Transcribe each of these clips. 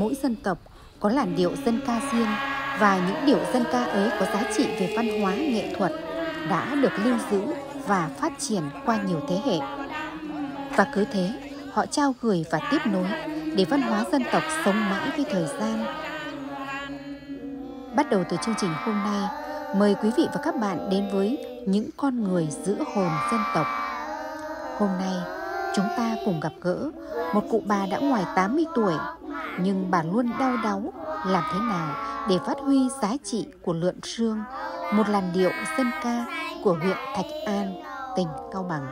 mỗi dân tộc có làn điệu dân ca riêng, và những điệu dân ca ấy có giá trị về văn hóa nghệ thuật, đã được lưu giữ và phát triển qua nhiều thế hệ. Và cứ thế, họ trao gửi và tiếp nối để văn hóa dân tộc sống mãi với thời gian. Bắt đầu từ chương trình hôm nay, mời quý vị và các bạn đến với những con người giữa hồn dân tộc. Hôm nay, chúng ta cùng gặp gỡ một cụ bà đã ngoài 80 tuổi, nhưng bà luôn đau đáu làm thế nào để phát huy giá trị của Lượn Slương, một làn điệu dân ca của huyện Thạch An, tỉnh Cao Bằng.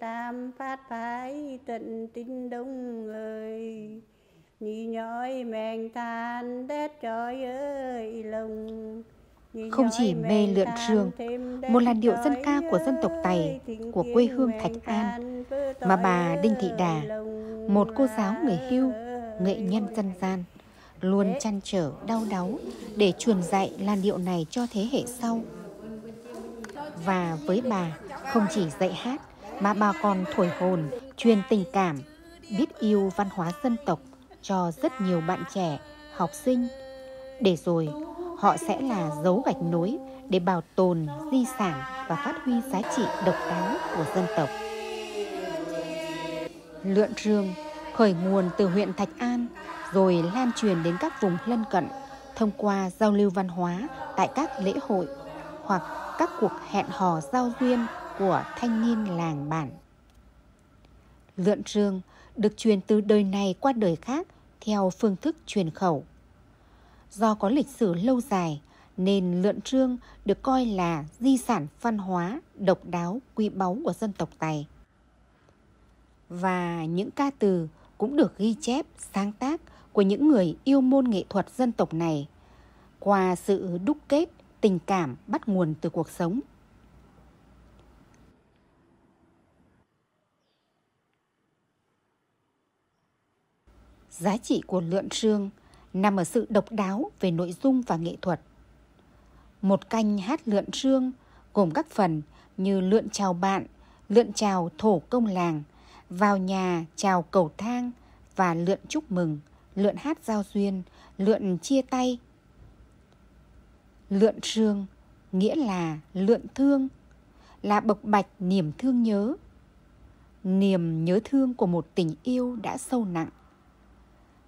Tam phát phái tận tinh đông ơi, nhì nhói mèn than đét trói ơi lồng. Không chỉ mê Lượn Slương, một làn điệu dân ca của dân tộc Tày, của quê hương Thạch An, mà bà Đinh Thị Đà, một cô giáo người hưu, nghệ nhân dân gian, luôn chăn trở đau đáu để truyền dạy làn điệu này cho thế hệ sau. Và với bà, không chỉ dạy hát, mà bà còn thổi hồn, truyền tình cảm, biết yêu văn hóa dân tộc cho rất nhiều bạn trẻ, học sinh. Để rồi, họ sẽ là dấu gạch nối để bảo tồn di sản và phát huy giá trị độc đáo của dân tộc. Lượn Slương khởi nguồn từ huyện Thạch An, rồi lan truyền đến các vùng lân cận thông qua giao lưu văn hóa tại các lễ hội hoặc các cuộc hẹn hò giao duyên của thanh niên làng bản. Lượn Slương được truyền từ đời này qua đời khác theo phương thức truyền khẩu. Do có lịch sử lâu dài nên Lượn Slương được coi là di sản văn hóa độc đáo quý báu của dân tộc Tày. Và những ca từ cũng được ghi chép sáng tác của những người yêu môn nghệ thuật dân tộc này qua sự đúc kết tình cảm bắt nguồn từ cuộc sống. Giá trị của Lượn Slương nằm ở sự độc đáo về nội dung và nghệ thuật. Một canh hát Lượn Slương gồm các phần như lượn chào bạn, lượn chào thổ công làng, vào nhà chào cầu thang và lượn chúc mừng, lượn hát giao duyên, lượn chia tay. Lượn Slương nghĩa là lượn thương, là bộc bạch niềm thương nhớ, niềm nhớ thương của một tình yêu đã sâu nặng.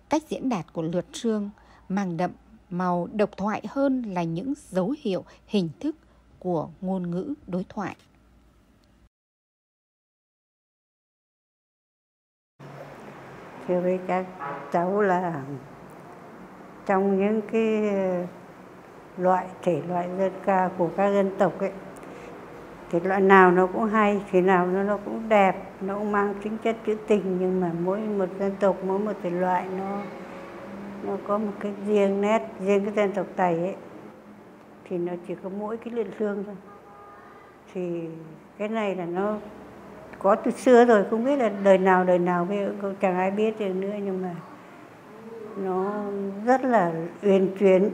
Cách diễn đạt của Lượn Slương mang đậm màu độc thoại hơn là những dấu hiệu hình thức của ngôn ngữ đối thoại. Thưa với các cháu là trong những cái loại thể loại dân ca của các dân tộc ấy, thể loại nào nó cũng hay, thể nào nó cũng đẹp, nó cũng mang tính chất trữ tình, nhưng mà mỗi một dân tộc, mỗi một thể loại nó có một cái riêng nét, riêng cái dân tộc Tày ấy thì nó chỉ có mỗi cái Lượn Slương thôi. Thì cái này là nó có từ xưa rồi, không biết là đời nào chẳng ai biết được nữa, nhưng mà nó rất là uyển chuyển.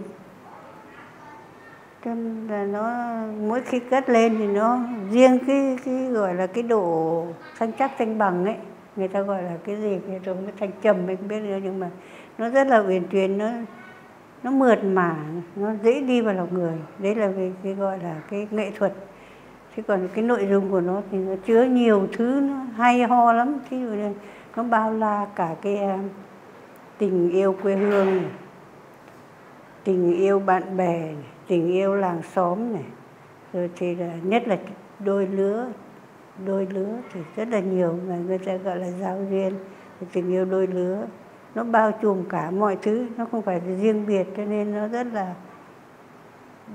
Cho nên là nó mỗi khi cất lên thì nó riêng cái gọi là cái độ thanh chắc thanh bằng ấy, người ta gọi là cái gì rồi cái thanh trầm mình không biết nữa, nhưng mà nó rất là uyển chuyển, nó mượt mà, nó dễ đi vào lòng người. Đấy là cái gọi là cái nghệ thuật. Chứ còn cái nội dung của nó thì nó chứa nhiều thứ, nó hay ho lắm. Thí dụ như nó bao la cả cái tình yêu quê hương này, tình yêu bạn bè này, tình yêu làng xóm này, rồi thì là, nhất là đôi lứa thì rất là nhiều, mà người ta gọi là giao duyên, tình yêu đôi lứa. Nó bao trùm cả mọi thứ, nó không phải riêng biệt, cho nên nó rất là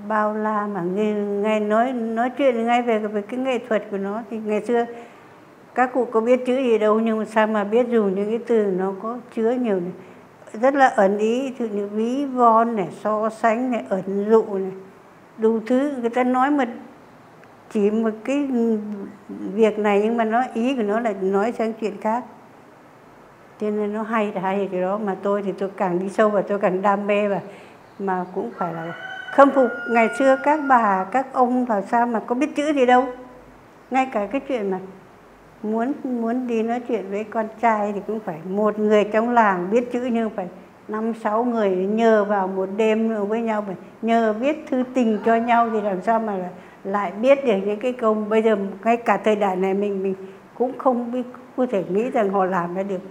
bao la. Mà nghe nói chuyện ngay về cái nghệ thuật của nó thì ngày xưa các cụ có biết chữ gì đâu, nhưng mà sao mà biết dùng những cái từ nó có chứa nhiều này, rất là ẩn ý, thử như ví von này, so sánh này, ẩn dụ này, đủ thứ. Người ta nói mà chỉ một cái việc này nhưng mà nó ý của nó là nói sang chuyện khác. Cho nên nó hay cái đó, mà tôi thì tôi càng đi sâu và tôi càng đam mê, và mà cũng phải là khâm phục ngày xưa các bà, các ông làm sao mà có biết chữ gì đâu. Ngay cả cái chuyện mà muốn đi nói chuyện với con trai thì cũng phải một người trong làng biết chữ, nhưng phải 5-6 người nhờ vào một đêm với nhau, phải nhờ viết thư tình cho nhau thì làm sao mà lại biết được những cái câu. Bây giờ ngay cả thời đại này mình cũng không biết, có thể nghĩ rằng họ làm ra được,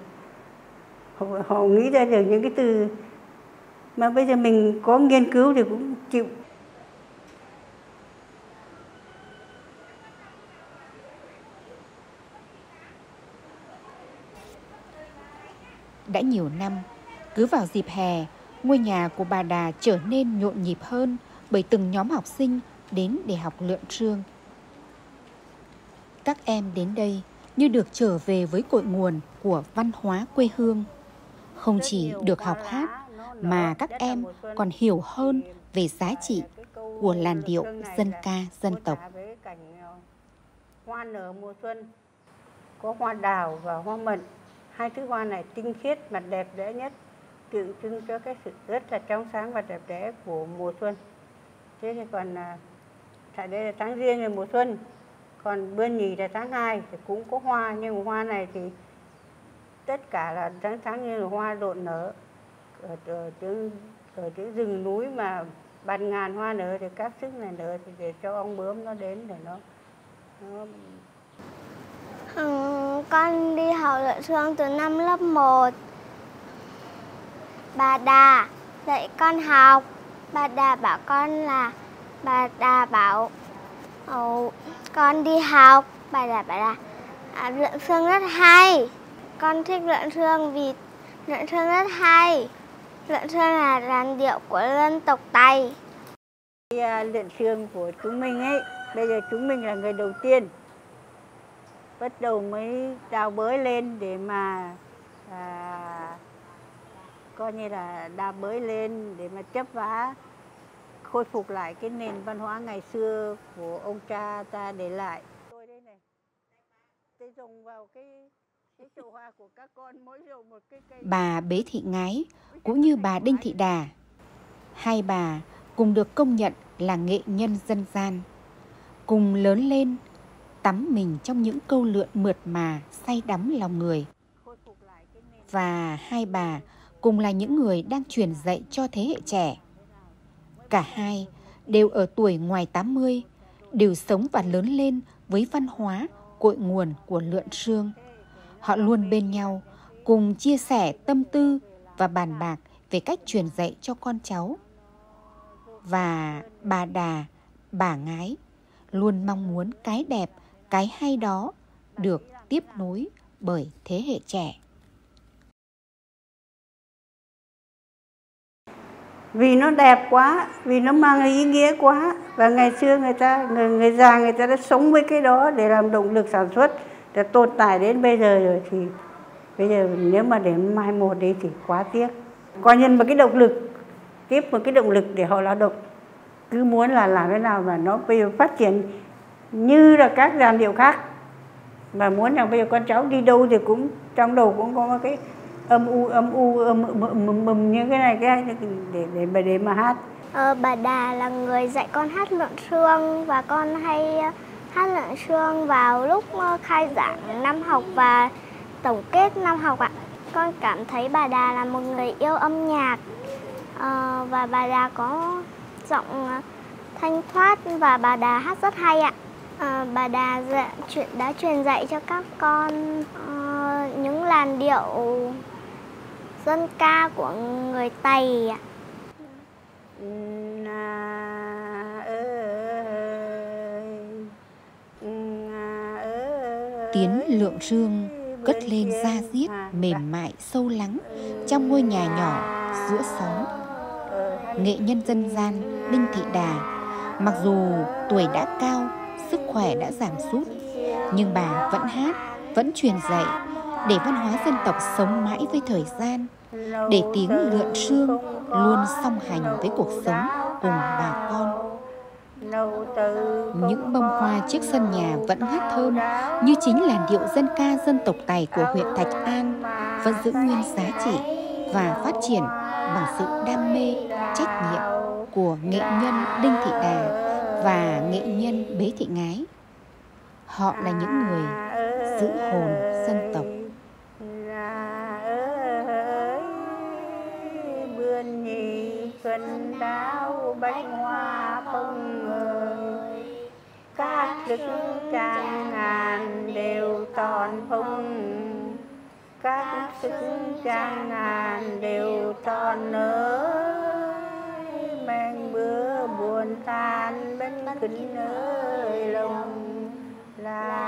họ nghĩ ra được những cái từ mà bây giờ mình có nghiên cứu thì cũng chịu. Đã nhiều năm, cứ vào dịp hè, ngôi nhà của bà Đà trở nên nhộn nhịp hơn bởi từng nhóm học sinh đến để học lượn chương. Các em đến đây như được trở về với cội nguồn của văn hóa quê hương. Không chỉ được học hát, mà các em còn hiểu hơn về giá trị của làn điệu dân ca dân tộc. Hoa nở mùa xuân, có hoa đào và hoa mận. Hai thứ hoa này tinh khiết mà đẹp đẽ nhất, tượng trưng cho cái sự rất là trong sáng và đẹp đẽ của mùa xuân. Thế thì còn tại đây là tháng riêng là mùa xuân, còn bươn nhì là tháng 2 thì cũng có hoa, nhưng hoa này thì tất cả là tháng như là hoa rộn nở ở chỗ rừng núi mà bàn ngàn hoa nở, thì các sức này nở thì để cho ong bướm nó đến để nó... Con đi học lượn Slương từ năm lớp 1. Bà Đà dạy con học. Bà Đà bảo con đi học. Bà Đà lượn Slương rất hay. Con thích lượn Slương vì lượn Slương rất hay. Lượn Slương là làn điệu của dân tộc Tày. Lượn Slương của chúng mình ấy, bây giờ chúng mình là người đầu tiên bắt đầu mới đào bới lên để mà coi như là đào bới lên để mà chắp vá khôi phục lại cái nền văn hóa ngày xưa của ông cha ta để lại. Tôi đây này, tôi dùng vào cái chậu hoa của các con, mỗi dùng một cái cây. Bà Bế Thị Ngái cũng như bà Đinh Thị Đà, hai bà cùng được công nhận là nghệ nhân dân gian, cùng lớn lên tắm mình trong những câu lượn mượt mà say đắm lòng người. Và hai bà cùng là những người đang truyền dạy cho thế hệ trẻ. Cả hai đều ở tuổi ngoài 80, đều sống và lớn lên với văn hóa cội nguồn của lượn Slương. Họ luôn bên nhau, cùng chia sẻ tâm tư và bàn bạc về cách truyền dạy cho con cháu. Và bà Đà, bà Ngái luôn mong muốn cái đẹp, cái hay đó được tiếp nối bởi thế hệ trẻ. Vì nó đẹp quá, vì nó mang ý nghĩa quá, và ngày xưa người già người ta đã sống với cái đó để làm động lực sản xuất, để tồn tại đến bây giờ rồi, thì bây giờ nếu mà để mai một đi thì quá tiếc. Coi như một cái động lực, tiếp một cái động lực để họ lao động, cứ muốn là làm thế nào mà nó bây giờ phát triển như là các làn điệu khác, Mà muốn là bây giờ con cháu đi đâu thì cũng trong đầu cũng có cái âm u như cái này để mà hát. Bà Đà là người dạy con hát Lượn Slương và con hay hát Lượn Slương vào lúc khai giảng năm học và tổng kết năm học ạ. Con cảm thấy bà Đà là một người yêu âm nhạc và bà Đà có giọng thanh thoát và bà Đà hát rất hay ạ. Bà Đà đã truyền dạy cho các con những làn điệu dân ca của người Tày ạ. Tiếng Lượn Slương cất lên da diết mềm mại sâu lắng trong ngôi nhà nhỏ giữa xóm. Nghệ nhân dân gian Đinh Thị Đà mặc dù tuổi đã cao, sức khỏe đã giảm sút, nhưng bà vẫn hát, vẫn truyền dạy để văn hóa dân tộc sống mãi với thời gian, để tiếng Lượn Slương luôn song hành với cuộc sống cùng bà con. Những bông hoa trước sân nhà vẫn ngát thơm như chính làn điệu dân ca dân tộc Tày của huyện Thạch An, vẫn giữ nguyên giá trị và phát triển bằng sự đam mê, trách nhiệm của nghệ nhân Đinh Thị Đà và nghệ nhân Bế Thị Ngái. Họ là những người giữ hồn dân tộc. Các đức trang ngàn đều tròn phong, các đức trang ngàn đều tròn ơi, mang bữa buồn tan bên kính ơi lòng là.